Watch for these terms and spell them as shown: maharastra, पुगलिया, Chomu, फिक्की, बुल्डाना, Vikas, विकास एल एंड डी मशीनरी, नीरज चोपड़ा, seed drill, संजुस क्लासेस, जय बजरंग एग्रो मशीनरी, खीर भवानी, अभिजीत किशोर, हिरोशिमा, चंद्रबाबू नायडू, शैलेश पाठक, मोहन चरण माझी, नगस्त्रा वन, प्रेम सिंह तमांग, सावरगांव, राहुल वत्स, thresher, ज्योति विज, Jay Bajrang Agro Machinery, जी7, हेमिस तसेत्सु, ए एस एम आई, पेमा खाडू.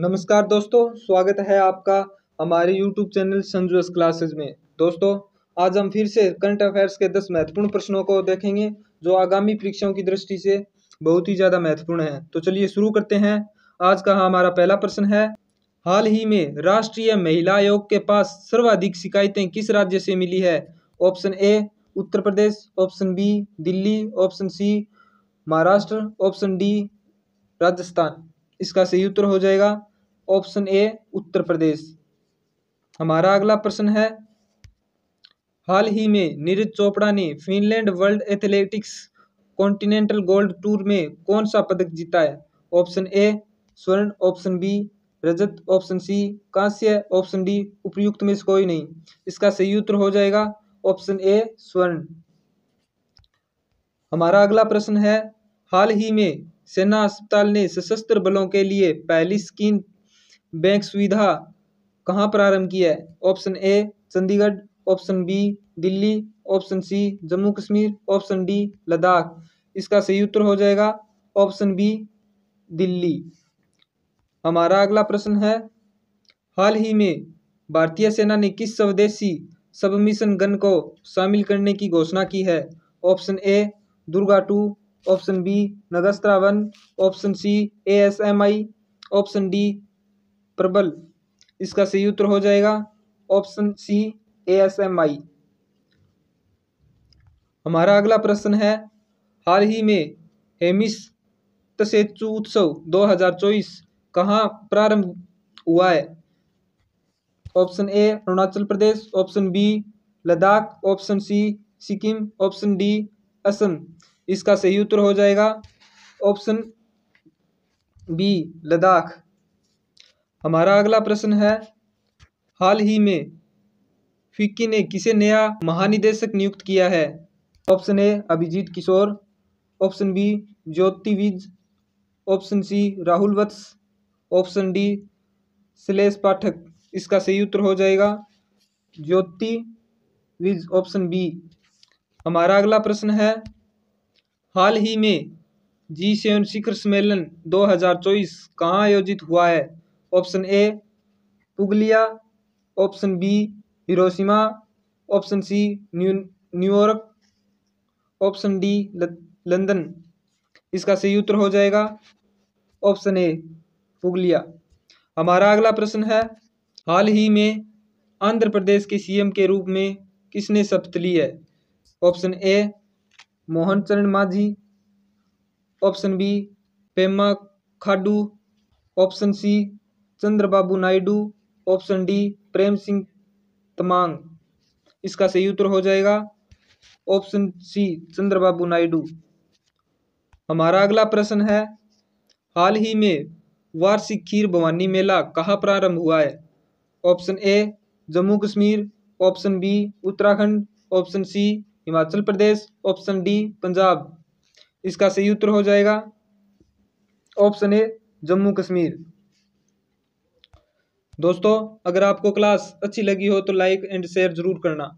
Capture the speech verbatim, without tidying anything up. नमस्कार दोस्तों, स्वागत है आपका हमारे यूट्यूब चैनल संजुस क्लासेस में। दोस्तों, आज हम फिर से करंट अफेयर्स के दस महत्वपूर्ण प्रश्नों को देखेंगे जो आगामी परीक्षाओं की दृष्टि से बहुत ही ज़्यादा महत्वपूर्ण हैं। तो चलिए शुरू करते हैं। आज का हमारा पहला प्रश्न है, हाल ही में राष्ट्रीय महिला आयोग के पास सर्वाधिक शिकायतें किस राज्य से मिली है? Option A Uttar Pradesh, option B Delhi, option C Maharashtra, option D Rajasthan. इसका सही उत्तर हो जाएगा ऑप्शन ए उत्तर प्रदेश। हमारा अगला प्रश्न है, हाल ही में नीरज चोपड़ा ने Finland world athletics continental gold tour में कौन सा पदक जीता है? ऑप्शन ए स्वर्ण, ऑप्शन बी रजत, ऑप्शन सी कांस्य, ऑप्शन डी उपयुक्त में से कोई नहीं। इसका सही उत्तर हो जाएगा ऑप्शन ए स्वर्ण। हमारा अगला प्रश्न है, हाल ही में सेना अस्पताल ने सशस्त्र बलों के लिए पहली स्किन बैंक सुविधा कहाँ प्रारंभ की है? Option A Chandigarh, option B Delhi, option C Jammu Kashmir, option D Ladakh. इसका सही उत्तर हो जाएगा ऑप्शन बी दिल्ली। हमारा अगला प्रश्न है, हाल ही में भारतीय सेना ने किस स्वदेशी सबमिशन गन को शामिल करने की घोषणा की है? Option A Durga two, option B नगस्त्रा वन, option C ए एस एम आई, option D Prabal. इसका सही उत्तर हो जाएगा option C ए एस एम आई। हमारा अगला प्रश्न है, हाल ही में हेमिस तसेत्सु उत्सव दो हज़ार चौबीस कहाँ प्रारंभ हुआ है? Option A Arunachal Pradesh, option B Ladakh, option C Sikkim, option D Assam. इसका सही उत्तर हो जाएगा ऑप्शन बी लद्दाख। हमारा अगला प्रश्न है, हाल ही में फिक्की ने किसे नया महानिदेशक नियुक्त किया है? Option A अभिजीत किशोर, option B ज्योति विज, option C राहुल वत्स, option D शैलेश पाठक। इसका सही उत्तर हो जाएगा ज्योति विज, ऑप्शन बी। हमारा अगला प्रश्न है, हाल ही में जी सेवन शिखर सम्मेलन दो हज़ार चौबीस कहाँ आयोजित हुआ है? Option A पुगलिया, option B हिरोशिमा, option C New York, option D London. इसका सही उत्तर हो जाएगा ऑप्शन ए पुगलिया। हमारा अगला प्रश्न है, हाल ही में आंध्र प्रदेश के सी एम के रूप में किसने शपथ ली है? ऑप्शन ए मोहन चरण माझी, option B पेमा खाडू, option C चंद्रबाबू नायडू, option D प्रेम सिंह तमांग। इसका सही उत्तर हो जाएगा ऑप्शन सी चंद्रबाबू नायडू। हमारा अगला प्रश्न है, हाल ही में वार्षिक खीर भवानी मेला कहाँ प्रारंभ हुआ है? Option A Jammu Kashmir, option B Uttarakhand, option C Himachal Pradesh, option D Punjab. इसका सही उत्तर हो जाएगा ऑप्शन ए जम्मू कश्मीर। दोस्तों, अगर आपको क्लास अच्छी लगी हो तो लाइक एंड शेयर जरूर करना।